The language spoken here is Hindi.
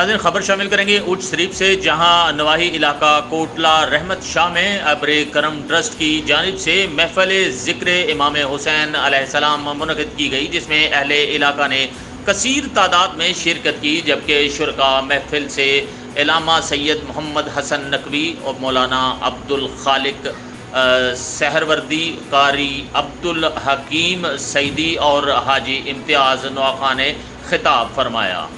नाज़रीन खबर शामिल करेंगे उच्च शरीफ से, जहां नवाही इलाका कोटला रहमत शाह में अब्र करम ट्रस्ट की जानिब से महफिल जिक्र इमाम हुसैन अलैहिस्सलाम मुनक़िद की गई, जिसमें अहले इलाका ने कसीर तादाद में शिरकत की। जबकि शुरका महफिल से इलामा सैयद मोहम्मद हसन नकवी और मौलाना अब्दुल खालिक सहरवर्दी, कारी अब्दुल हकीम सैदी और हाजी इम्तियाज़ नवाखा ने खिताब फरमाया।